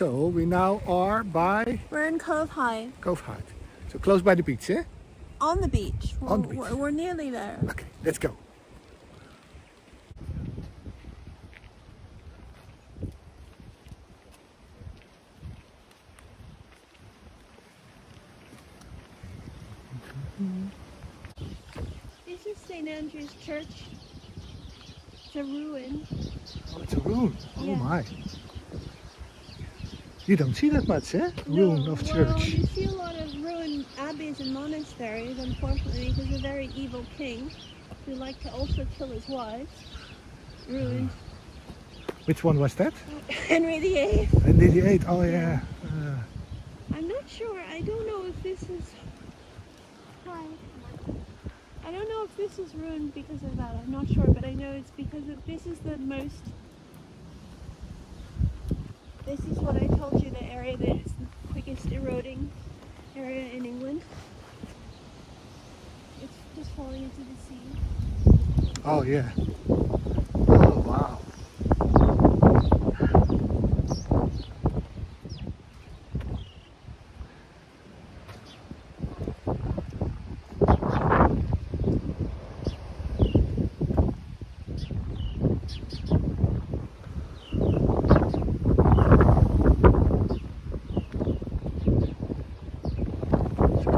So we now are by... We're in Covehithe. Covehithe. So close by the beach, eh? On the beach. On the beach. We're nearly there. Okay, let's go. This is St. Andrew's Church. It's a ruin. Oh, it's a ruin. Yeah. Oh my. You don't see that much, eh? Ruin of church. You see a lot of ruined abbeys and monasteries, unfortunately, because a very evil king who liked to also kill his wives. Ruined. Which one was that? Henry VIII. Henry VIII, oh yeah. I'm not sure. I don't know if this is... Hi. I don't know if this is ruined because of that. I'm not sure, but I know it's because of... This is the most... This is what I told you, the area that is the quickest eroding area in England. It's just falling into the sea. Oh yeah. Oh wow.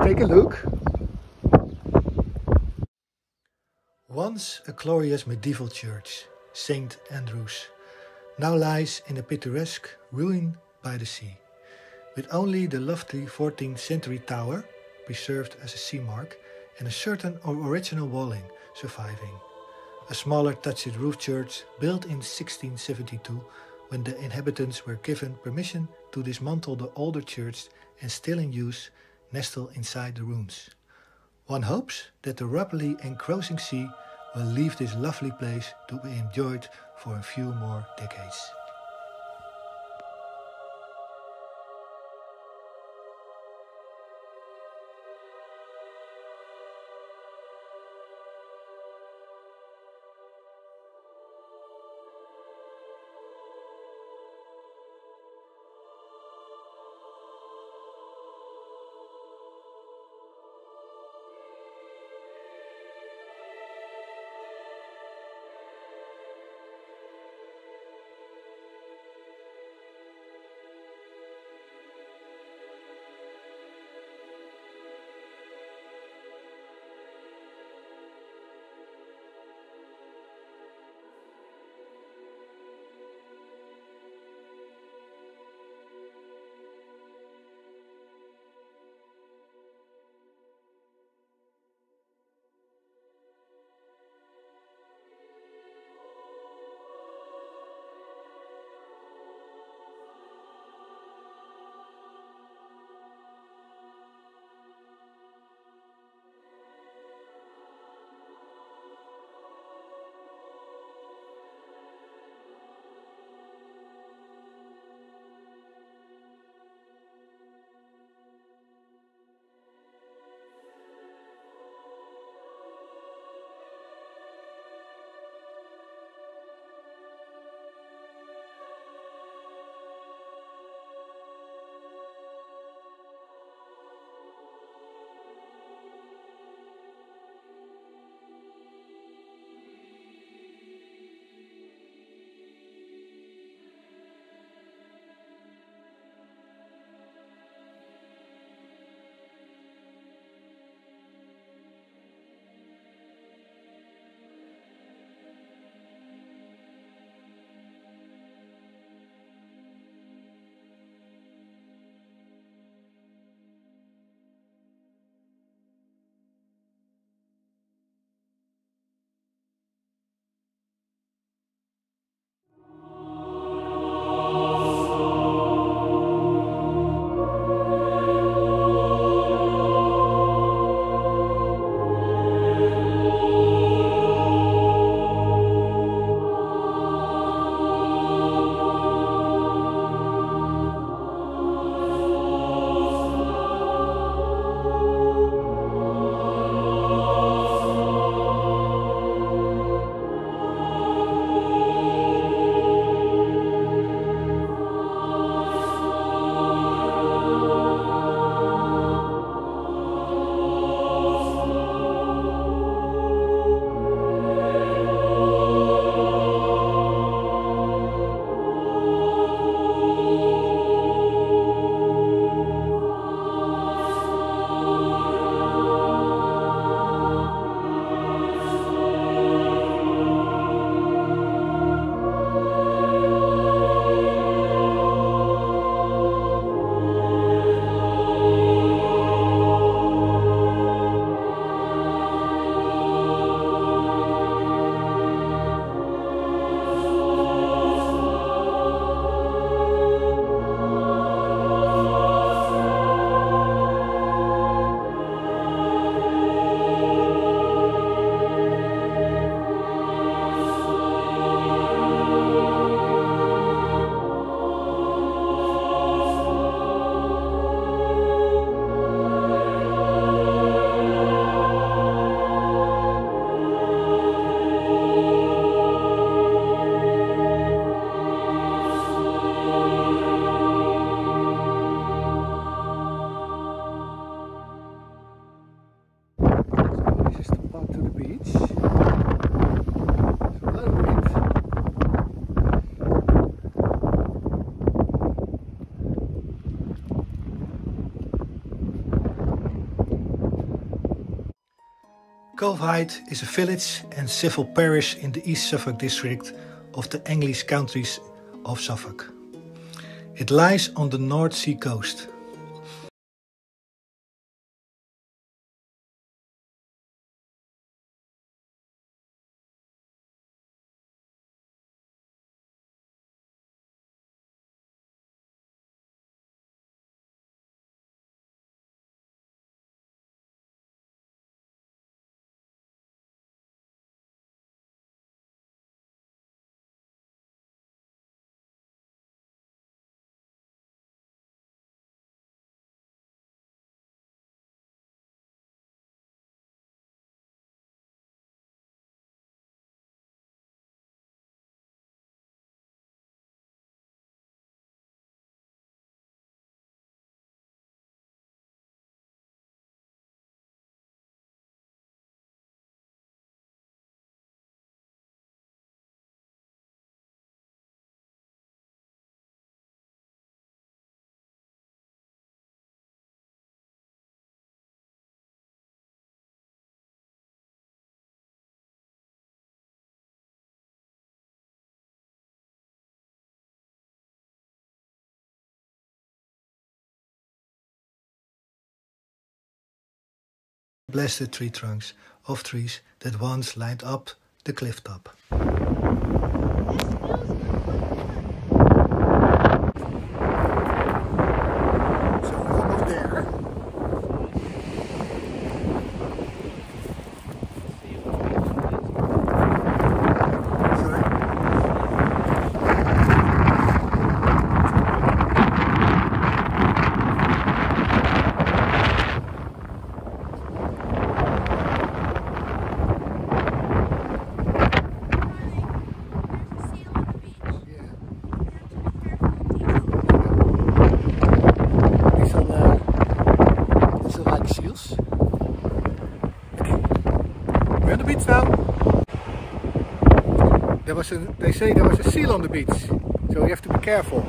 Take a look. Once a glorious medieval church, St. Andrew's, now lies in a picturesque ruin by the sea, with only the lofty 14th century tower, preserved as a sea mark, and a certain original walling surviving. A smaller thatched roof church built in 1672 when the inhabitants were given permission to dismantle the older church and still in use nestle inside the ruins. One hopes that the rapidly encroaching sea will leave this lovely place to be enjoyed for a few more decades. Covehithe is a village and civil parish in the East Suffolk district of the English counties of Suffolk. It lies on the North Sea coast. Blasted tree trunks of trees that once lined up the cliff top. We're on the beach now. They say there was a seal on the beach, so you have to be careful.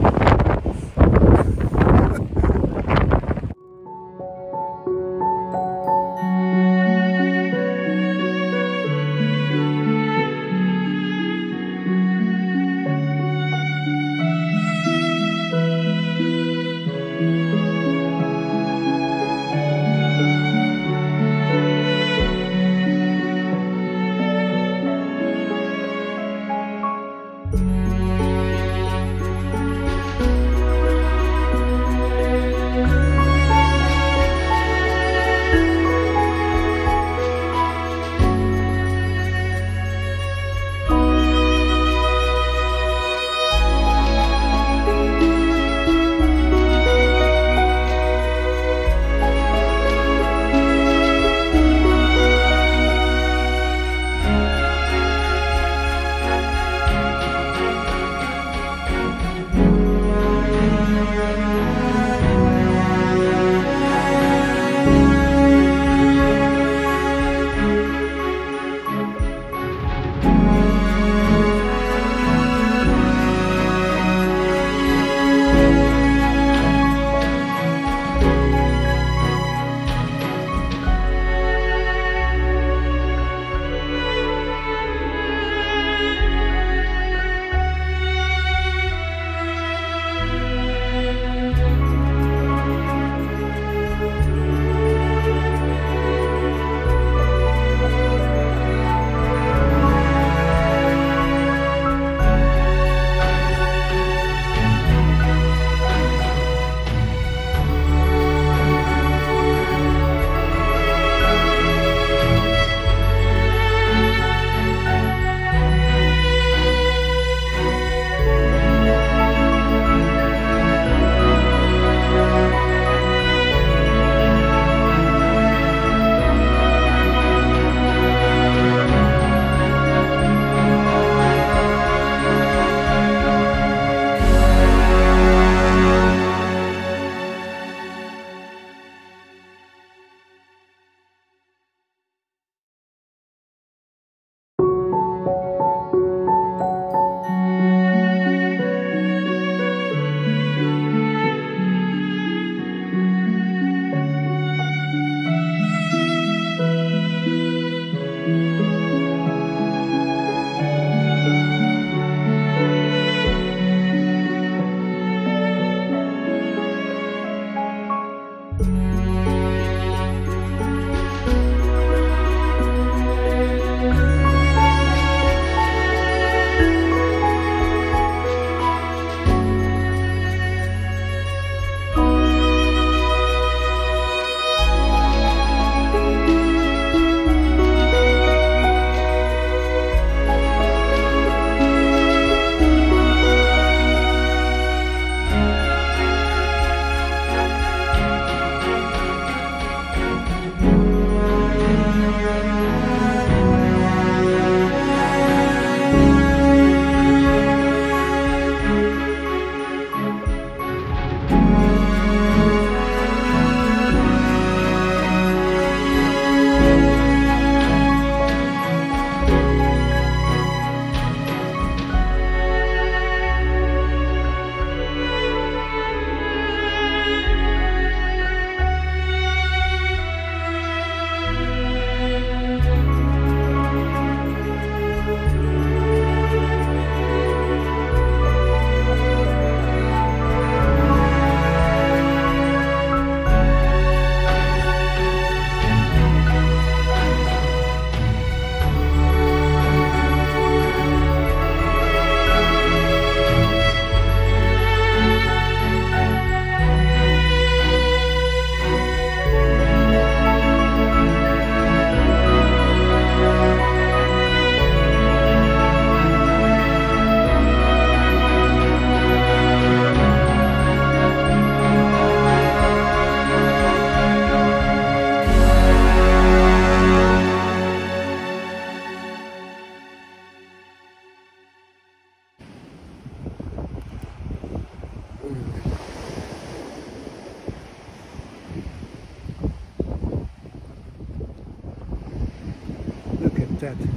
like that.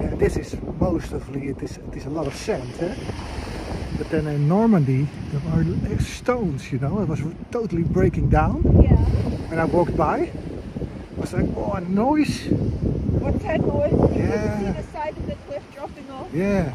And this is most of it is a lot of sand, eh? But then in Normandy there are stones, you know. It was totally breaking down. Yeah. When I walked by, I was like, oh, a noise. What's that noise? Yeah. You see the side of the cliff dropping off. Yeah.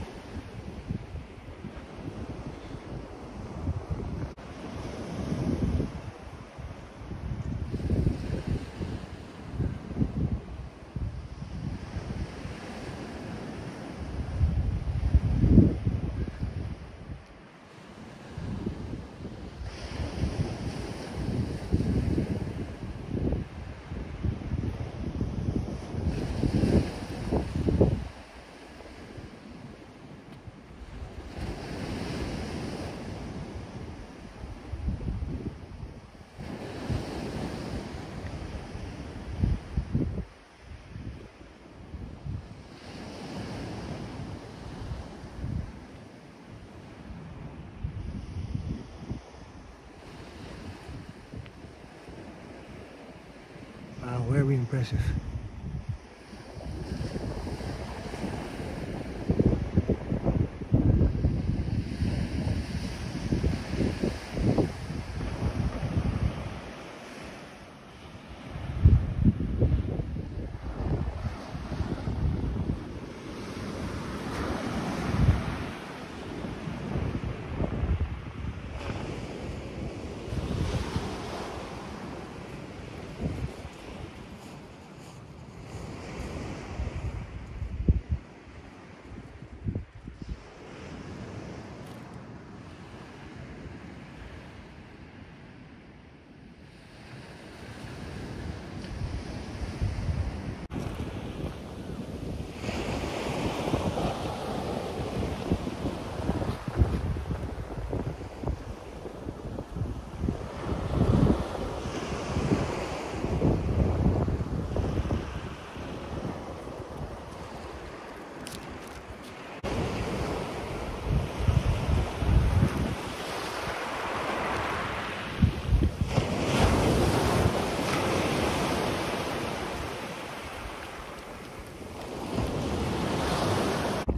Very impressive.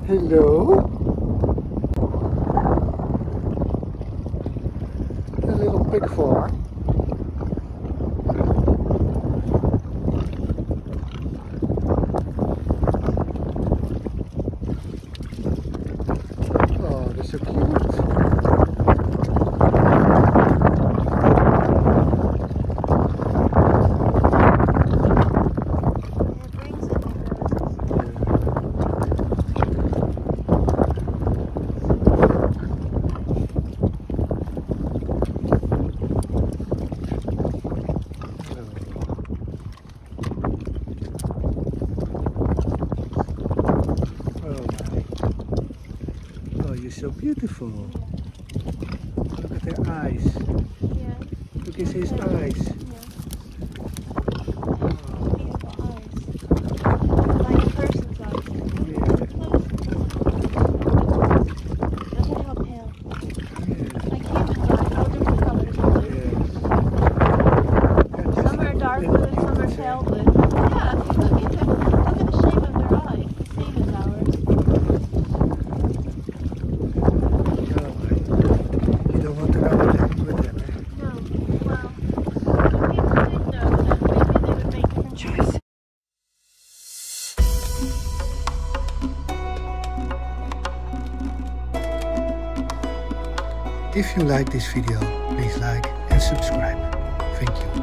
Hello. A little pig farm. Oh, they're so so beautiful. Look at their eyes. Yeah. Look at his eyes. If you like this video, please like and subscribe. Thank you.